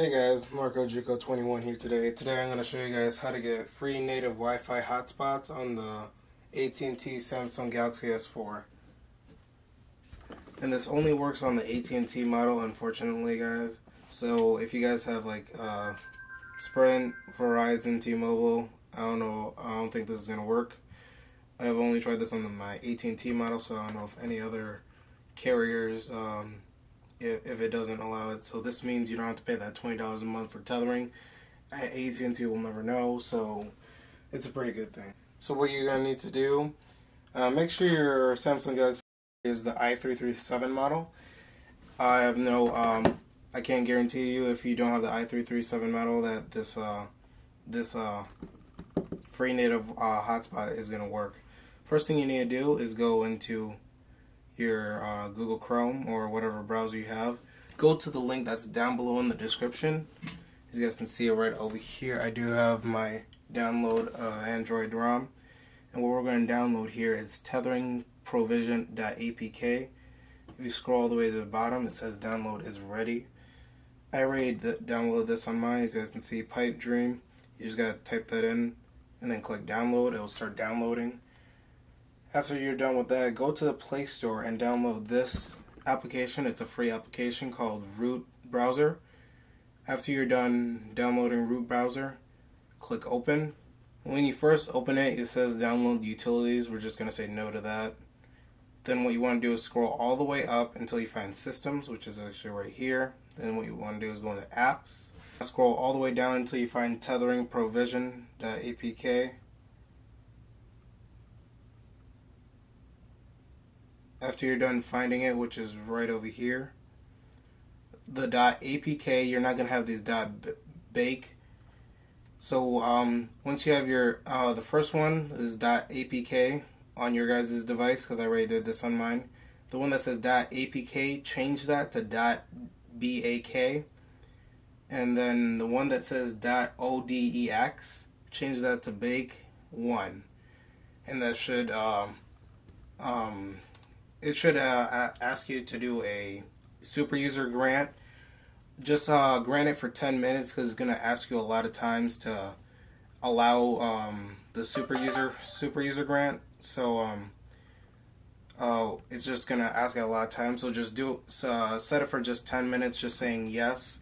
Hey guys, MarcoJuco21 here today. Today I'm going to show you guys how to get free native Wi-Fi hotspots on the AT&T Samsung Galaxy S4. And this only works on the AT&T model, unfortunately, guys. So if you guys have like Sprint, Verizon, T-Mobile, I don't think this is going to work. I've only tried this on my AT&T model, so I don't know if any other carriers if it doesn't allow it. So this means you don't have to pay that $20 a month for tethering. AT&T will never know, so it's a pretty good thing. So what you're going to need to do, make sure your Samsung Galaxy is the i337 model. I have no, I can't guarantee you if you don't have the i337 model that this free native hotspot is going to work. First thing you need to do is go into your Google Chrome or whatever browser you have. Go to the link that's down below in the description. As you guys can see it right over here, I do have my download Android ROM, and what we're going to download here is TetheringProvision.apk. If you scroll all the way to the bottom, it says download is ready. I already downloaded this on mine. As you guys can see, Pipe Dream. You just gotta type that in and then click download. It will start downloading. After you're done with that, go to the Play Store and download this application. It's a free application called Root Browser. After you're done downloading Root Browser, click open. When you first open it, it says download utilities. We're just going to say no to that. Then what you want to do is scroll all the way up until you find systems, which is actually right here. Then what you want to do is go into apps. Scroll all the way down until you find TetheringProvision.apk. After you're done finding it, which is right over here, the .apk, you're not going to have these .bake. So once you have your, the first one is .apk on your guys' device, because I already did this on mine. The one that says .apk, change that to .bak. And then the one that says .odex, change that to bake1. And that should... it should ask you to do a super user grant. Just grant it for 10 minutes because it's going to ask you a lot of times to allow the super user grant. So it's just going to ask it a lot of times. So just do set it for just 10 minutes, just saying yes.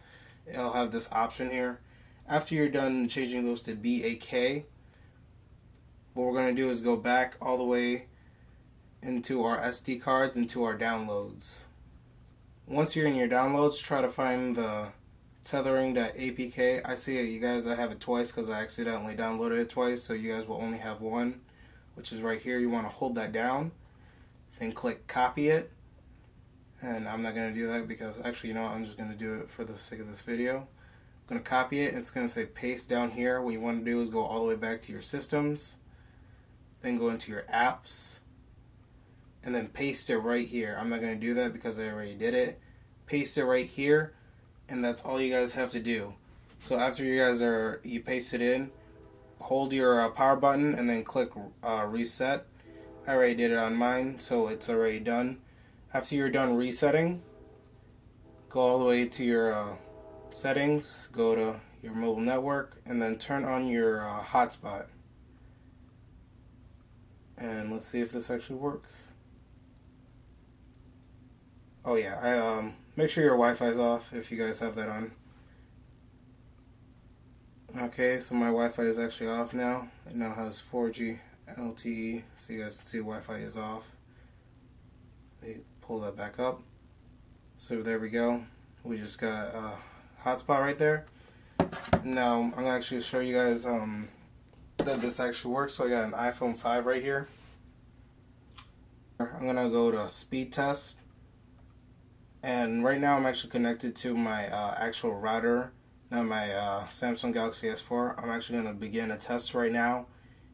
It'll have this option here. After you're done changing those to BAK, what we're going to do is go back all the way into our SD cards, into our downloads. Once you're in your downloads, try to find the tethering.apk. I see it, you guys, I have it twice because I accidentally downloaded it twice, so you guys will only have one, which is right here. You want to hold that down, then click copy it. And I'm not going to do that because actually, you know what, I'm just going to do it for the sake of this video. I'm going to copy it. It's going to say paste down here. What you want to do is go all the way back to your systems, then go into your apps, and then paste it right here. I'm not going to do that because I already did it. Paste it right here, and that's all you guys have to do. So after you guys are, you paste it in, hold your power button and then click reset. I already did it on mine, so it's already done. After you're done resetting, go all the way to your settings, go to your mobile network, and then turn on your hotspot. And let's see if this actually works. Oh yeah, I make sure your Wi-Fi is off if you guys have that on. Okay, so my Wi-Fi is actually off now. It now has 4G LTE, so you guys can see Wi-Fi is off. They pull that back up. So there we go. We just got a hotspot right there. Now I'm gonna actually show you guys that this actually works. So I got an iPhone 5 right here. I'm gonna go to speed test. And right now I'm actually connected to my actual router, not my Samsung Galaxy S4. I'm actually gonna begin a test right now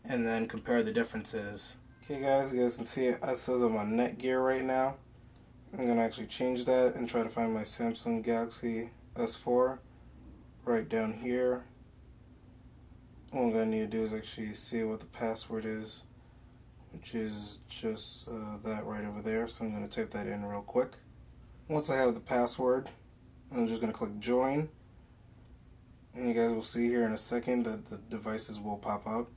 and then compare the differences. Okay guys, you guys can see it says I'm on Netgear right now. I'm gonna actually change that and try to find my Samsung Galaxy S4 right down here. All I'm gonna need to do is actually see what the password is, which is just that right over there. So I'm gonna type that in real quick. Once I have the password, I'm just gonna click join. And you guys will see here in a second that the devices will pop up.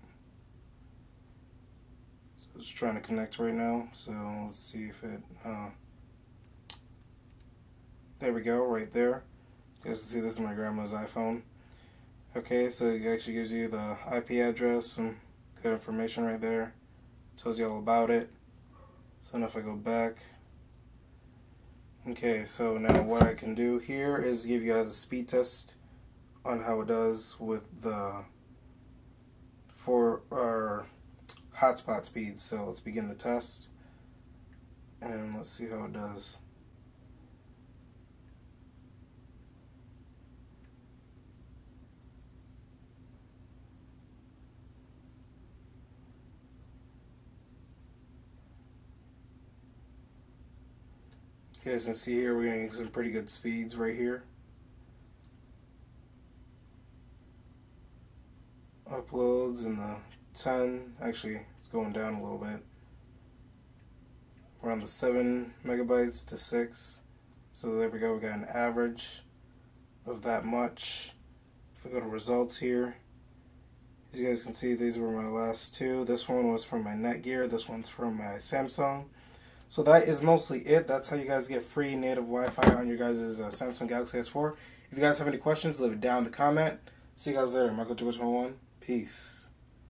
So it's trying to connect right now. So let's see if it... there we go, right there. You guys can see this is my grandma's iPhone. Okay, so it actually gives you the IP address, some good information right there. Tells you all about it. So now if I go back, okay, so now what I can do here is give you guys a speed test on how it does with the for our hotspot speeds. So let's begin the test and let's see how it does. You guys can see here we're getting some pretty good speeds right here. Uploads in the 10, actually it's going down a little bit. We're on the 7 megabytes to 6. So there we go, we got an average of that much. If we go to results here, as you guys can see these were my last two. This one was from my Netgear, this one's from my Samsung. So that is mostly it. That's how you guys get free native Wi-Fi on your guys' Samsung Galaxy S4. If you guys have any questions, leave it down in the comment. See you guys later. MarcoJuco21. Peace.